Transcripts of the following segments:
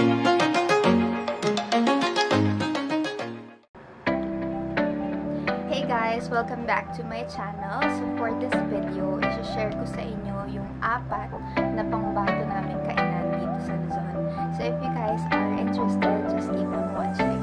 Hey guys! Welcome back to my channel. So for this video, i-share ko sa inyo yung apat na pangbato namin kainan dito sa Luzon. So if you guys are interested, just keep on watching.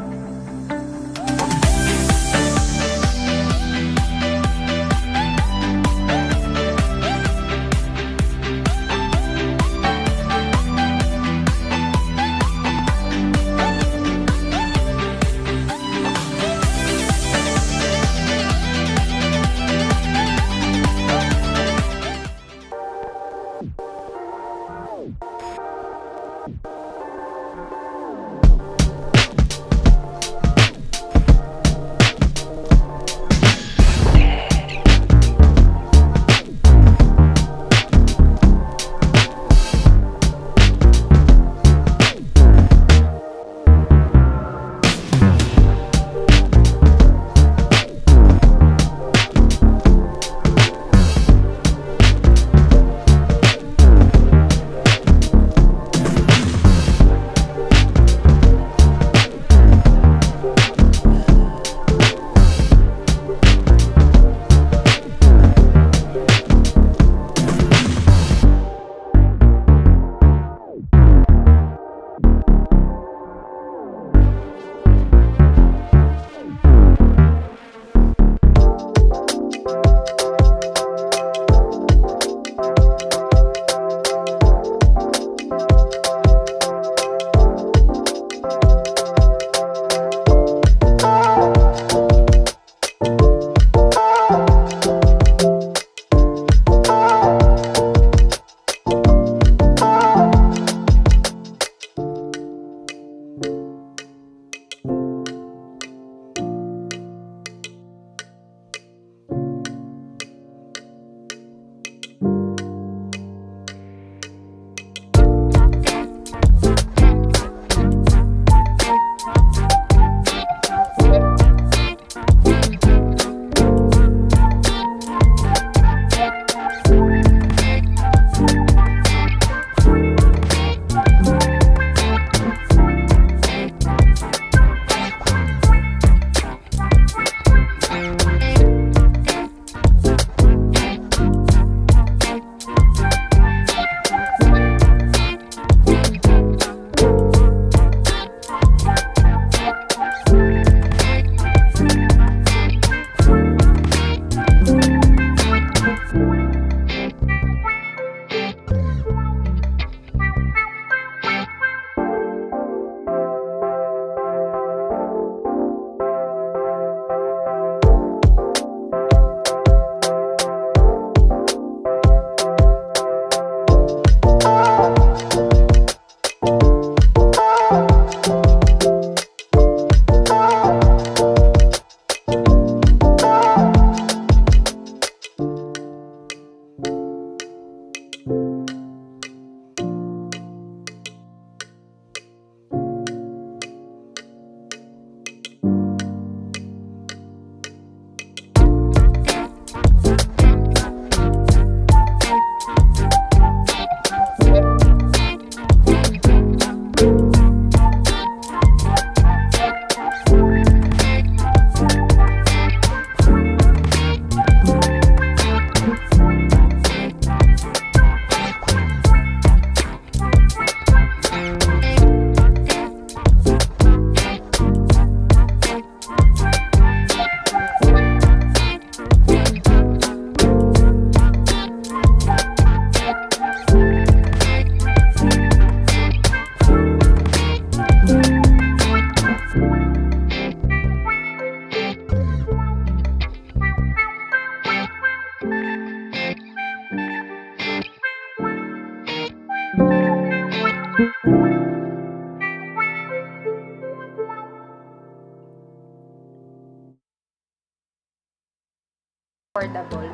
Affordable.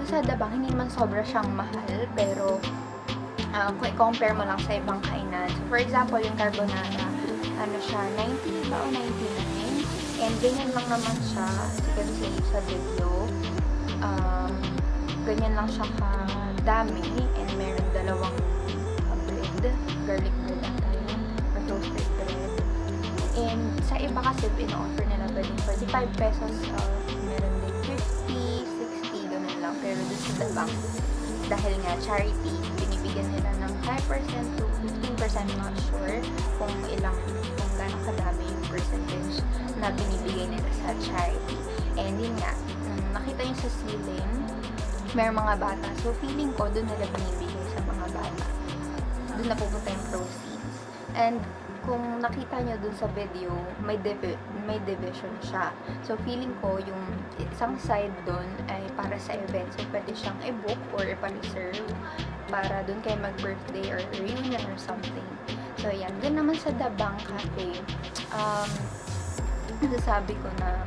Doon sa Dabang, hindi man sobra siyang mahal, pero kung i-compare mo lang sa ibang kainan. So, for example, yung carbonara, ano siya, 90 ba o 99? And ganyan lang naman siya, as you can see sa video. Ganyan lang siya kadami, and meron dalawang bread, garlic bread at tayo. toasted bread. And sa iba kasi pino-offer nila pa din 45 pesos, meron din 50, 60, ganun lang. Pero doon sa The Bang, dahil nga charity, binibigyan nila ng 5% to 15%, not sure kung ilang, kung gano'ng kadami yung percentage na binibigay nila sa charity. And yun nga, nakita yung sa ceiling, may mga bata. So feeling ko, doon nila binibigay sa mga bata. Doon na pupunta yung proceeds. And kung nakita nyo dun sa video, may division siya. So feeling ko, yung isang side dun ay para sa event. So pwede siyang i-book or i-reserve para dun kayo mag-birthday or reunion or something. So yan. Dun naman sa The Bang Cafe, nasasabi ko na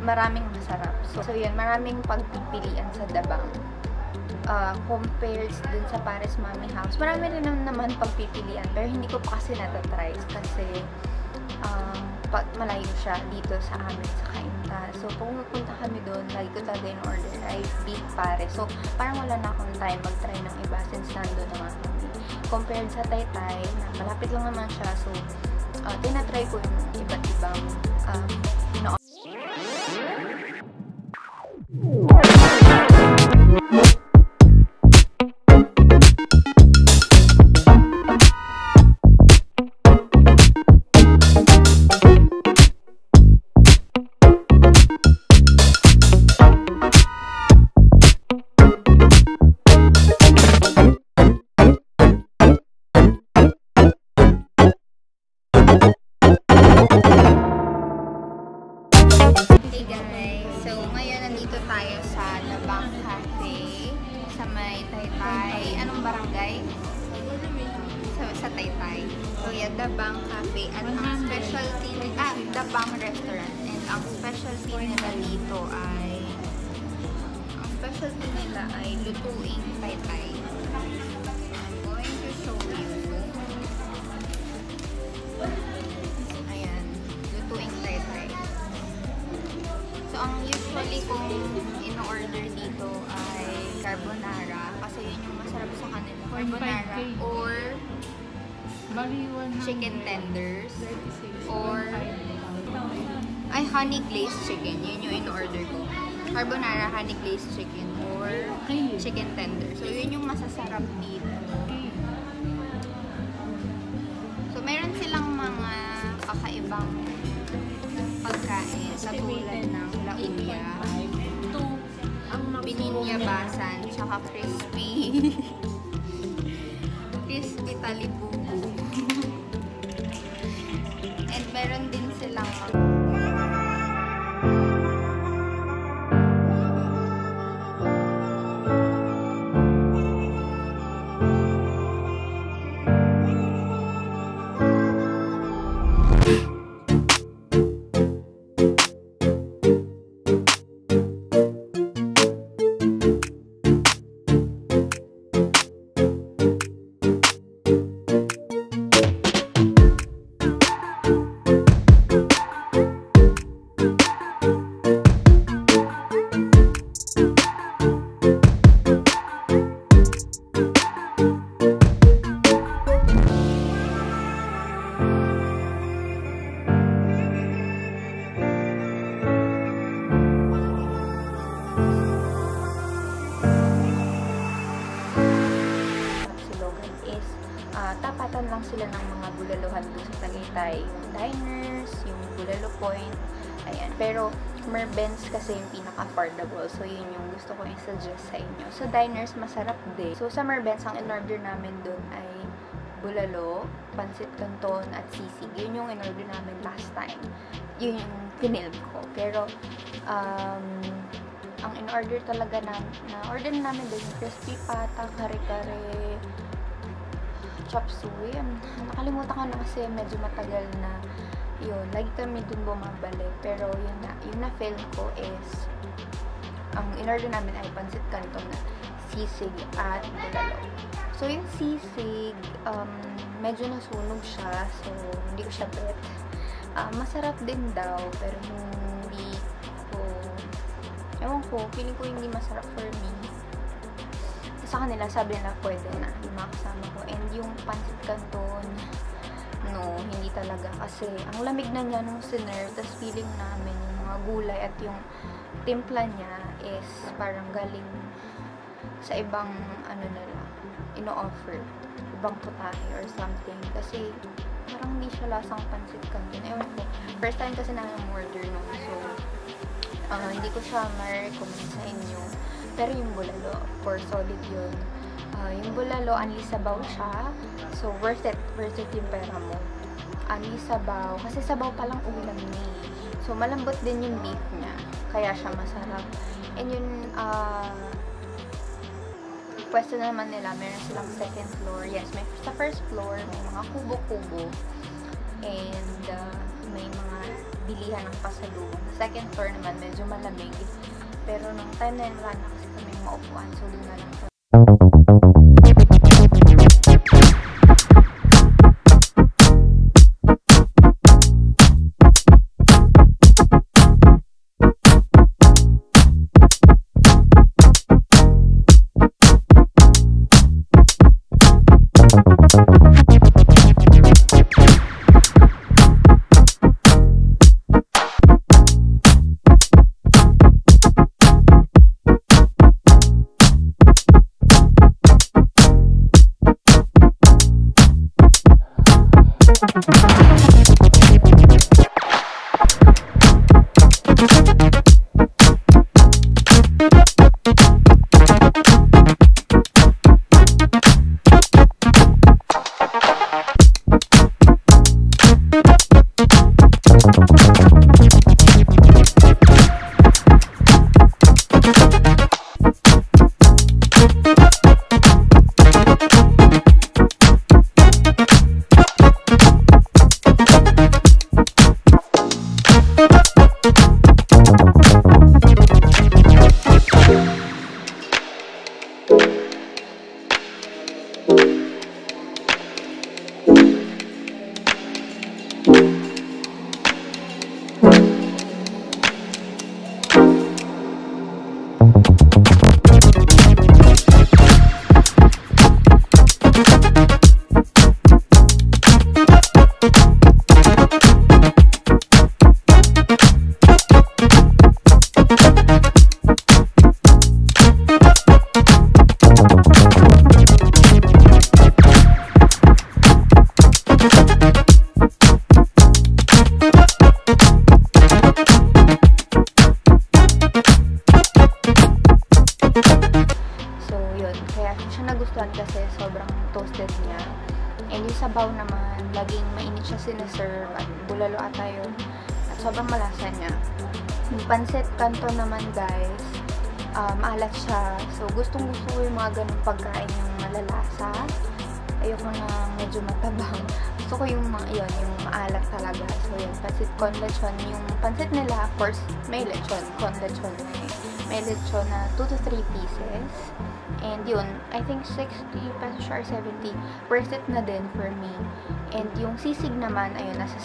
maraming masarap. So yan, maraming pagpipilian sa The Bang. Compared dun sa Pares Mami House. Marami rin naman pagpipilian, pero hindi ko pa kasi natatry kasi malayo siya dito sa amin sa Cainta. So, kung pupunta kami doon, lagi ko talaga yung order ay Beef Pares. So, parang wala na akong time mag-try ng iba since nandun naman kami. Compared sa Taytay, na malapit lang naman siya. So, tinatry ko yung iba't ibang The Bang Cafe at ang specialty The Bang Restaurant, and ang specialty nila dito ay lutuing Taytay. I'm going to show you. Ayan, lutuing Taytay. So ang usually kong in-order dito ay carbonara kasi yun yung masarap sa kanila, carbonara or chicken tenders or ay honey glazed chicken. Yun yung in-order ko, carbonara, honey glazed chicken or chicken tenders. So yun yung masasarap dito. So meron silang mga kakaibang pagkain katulad ng lauya, bininyabasan, tsaka crispy crispy talibu. And meron din silang tapatan lang sila ng mga bulalohan doon sa Tagaytay, yung diners, yung bulalo point, ayan. Pero Merben's kasi yung pinaka-affordable, so yun yung gusto ko i-suggest sa inyo. So diners, masarap din. So sa Merben's, ang in-order namin doon ay bulalo, pansit canton, at sisig. Yun yung in-order namin last time. Yun yung pinilm ko. Pero, ang in-order talaga na-order namin doon yung crispy pata, kare-kare, chop suey. Nakalimutan ko na kasi medyo matagal na yun. Lagi kami dun bumabalik. Pero yun na fail ko is ang in-order namin ay pansit canton na sisig at bulalo. So yung sisig, medyo nasunog siya. So hindi ko siya bet. Masarap din daw. Pero hindi ko, ewan ko, feeling ko hindi masarap for me. Sa kanila, sabi nila pwede na yung mga kasama ko. And yung pansit canton, No, hindi talaga. Kasi ang lamig na niya nung sinerve. Tapos feeling namin yung mga gulay at yung timpla niya is parang galing sa ibang ano nila, ino-offer. Ibang putahe or something. Kasi parang hindi siya lasang pansit canton. Ewan ko. First time kasi namin order nung. So, hindi ko siya ma-recommend sa inyo. Pero yung bulalo, of course, solid yun. Yung bulalo, anli-sabaw siya. So, worth it. Worth it yung pera mo. Anli-sabaw. Kasi sabaw palang ulam niya. So, malambot din yung beef niya. Kaya siya masarap. And yun, pwesto naman nila. Meron silang second floor. Yes, may sa first floor, may mga kubo-kubo. And, may mga bilihan ng pasalubong. Second floor naman, medyo malamig. Pero, nung time na yun, wala na kasi kami maupuan. So, doon na lang. Sinaserve at bulalo ata yun. At sobrang malasa niya. Yung pansit canton naman guys, maalat siya. So, gustong-gusto ko yung mga ganung pagkain yung malalasa. Ayoko na medyo matabang. Gusto ko yung yun, yung maalat talaga. So, yun, pansit con lechon. Yung pansit nila, of course, may lechon. Con lechon. May lechon na 2 to 3 pieces. And yun, I think 60 pesos or 70. Worth it na din for me. And yung sisig naman, ayun, nasa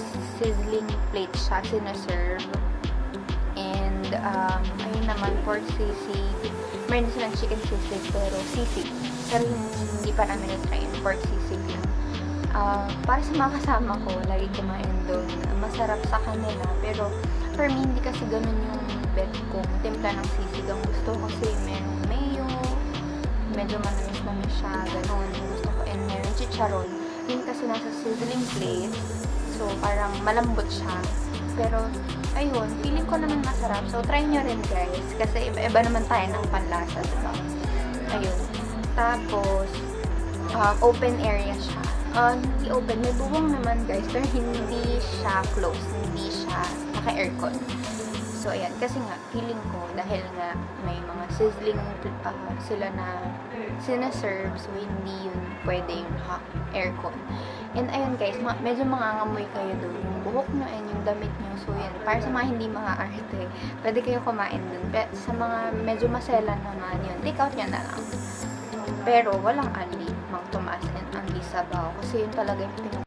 sizzling plate siya, sinaserve. And, ayun naman, pork sisig. Meron silang chicken sisig, pero sisig. Pero hindi pa namin na-try yung pork sisig yun. Para sa mga kasama ko, lagi kumain doon. Masarap sa kanila, pero for me, hindi kasi ganun yung bet kong timpla ng sisig ang gusto. Kasi merong mayo, medyo manamis-mamis siya, ganun. Gusto ko, and meron chicharon. Yun kasi nasa sizzling plate. So, parang malambot siya. Pero, ayun, feeling ko naman masarap. So, try nyo rin, guys. Kasi, iba-iba naman tayo ng panlasa, diba? Ayun. Tapos, open area siya. Hindi open. May bubong naman, guys. Pero, hindi siya closed. Hindi siya naka-aircon. So, ayan. Kasi nga, feeling ko, dahil nga, may mga sizzling sila na sinaserve. So, hindi yun pwede yung aircon. And ayun guys, medyo mangangamoy kayo doon. Yung buhok nyo and yung damit nyo. So yun, para sa mga hindi makaarte, pwede kayo kumain doon. Pero sa mga medyo maselan naman yun, take out nyo na lang. Pero walang anli, magtumaas and anli sabaw. Kasi yun talaga yung pinag-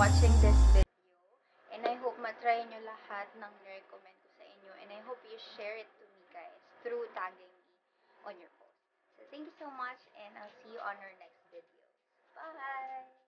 Watching this video, and I hope matry nyo lahat ng recommend ko sa inyo, and I hope you share it to me guys through tagging me on your post. So thank you so much, and I'll see you on our next video. Bye!